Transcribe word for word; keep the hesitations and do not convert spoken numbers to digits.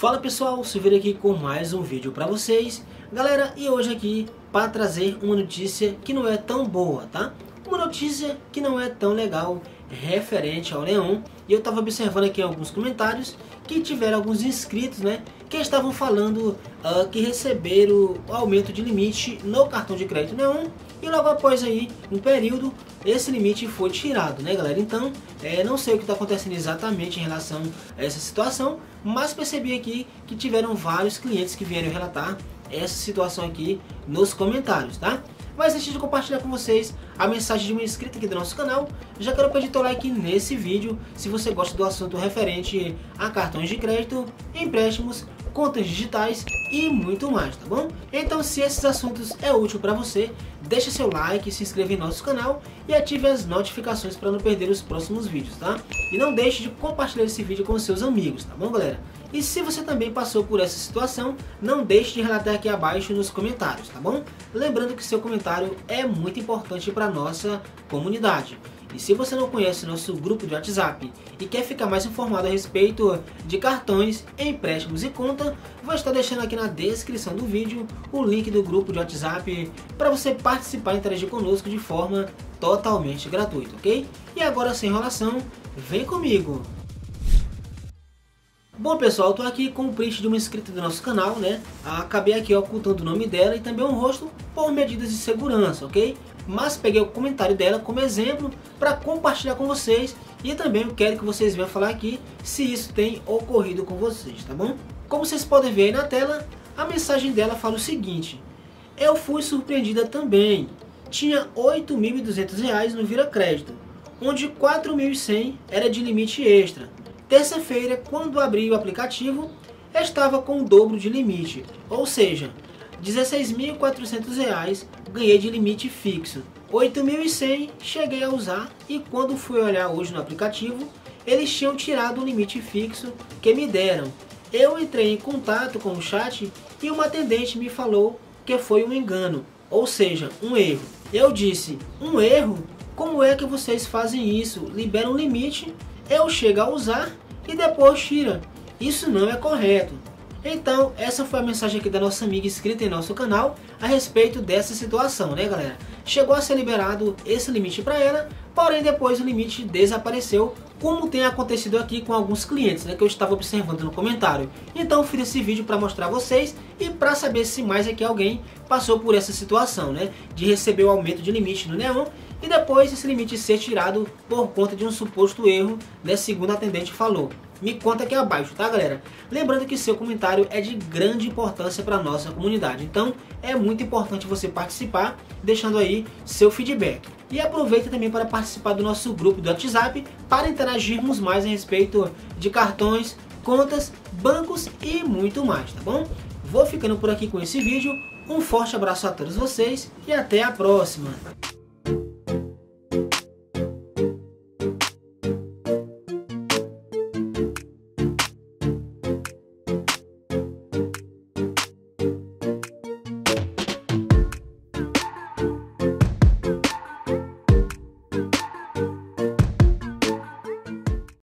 Fala pessoal, Silveira aqui com mais um vídeo para vocês. Galera, e hoje aqui para trazer uma notícia que não é tão boa, tá? Uma notícia que não é tão legal referente ao Neon. E eu tava observando aqui alguns comentários que tiveram alguns inscritos, né? Que estavam falando uh, que receberam o aumento de limite no cartão de crédito Neon. E logo após aí, um período, esse limite foi tirado, né galera? Então, é, não sei o que está acontecendo exatamente em relação a essa situação, mas percebi aqui que tiveram vários clientes que vieram relatar essa situação aqui nos comentários, tá? Mas antes de compartilhar com vocês a mensagem de uma inscrita aqui do nosso canal, já quero pedir teu like nesse vídeo se você gosta do assunto referente a cartões de crédito, empréstimos, contas digitais e muito mais, tá bom? Então se esses assuntos é útil para você, deixa seu like, se inscreva em nosso canal e ative as notificações para não perder os próximos vídeos, tá? E não deixe de compartilhar esse vídeo com seus amigos, tá bom galera? E se você também passou por essa situação, não deixe de relatar aqui abaixo nos comentários, tá bom? Lembrando que seu comentário é muito importante para a nossa comunidade. E se você não conhece nosso grupo de WhatsApp e quer ficar mais informado a respeito de cartões, empréstimos e conta, vou estar deixando aqui na descrição do vídeo o link do grupo de WhatsApp para você participar e interagir conosco de forma totalmente gratuita, ok? E agora, sem enrolação, vem comigo! Bom pessoal, eu tô aqui com o print de uma inscrita do nosso canal, né? Acabei aqui ocultando o nome dela e também o rosto por medidas de segurança, ok? Mas peguei o comentário dela como exemplo para compartilhar com vocês e também eu quero que vocês venham falar aqui se isso tem ocorrido com vocês, tá bom? Como vocês podem ver aí na tela, a mensagem dela fala o seguinte: eu fui surpreendida também, tinha oito mil e duzentos reais no Vira Crédito, onde quatro mil e cem era de limite extra. Terça-feira, quando abri o aplicativo, estava com o dobro de limite, ou seja, dezesseis mil e quatrocentos reais ganhei de limite fixo, oito mil e cem cheguei a usar e quando fui olhar hoje no aplicativo, eles tinham tirado o limite fixo que me deram. Eu entrei em contato com o chat e uma atendente me falou que foi um engano, ou seja, um erro. Eu disse, um erro? Como é que vocês fazem isso? Liberam o limite, eu chego a usar e depois tira, isso não é correto. Então essa foi a mensagem aqui da nossa amiga inscrita em nosso canal a respeito dessa situação, né galera? Chegou a ser liberado esse limite para ela, porém depois o limite desapareceu, como tem acontecido aqui com alguns clientes, né, que eu estava observando no comentário. Então eu fiz esse vídeo para mostrar a vocês e para saber se mais aqui alguém passou por essa situação, né, de receber o aumento de limite no Neon e depois esse limite ser tirado por conta de um suposto erro, né, segundo a atendente falou. Me conta aqui abaixo, tá galera? Lembrando que seu comentário é de grande importância para a nossa comunidade, então é muito importante você participar, deixando aí seu feedback. E aproveita também para participar do nosso grupo do WhatsApp, para interagirmos mais a respeito de cartões, contas, bancos e muito mais, tá bom? Vou ficando por aqui com esse vídeo, um forte abraço a todos vocês e até a próxima!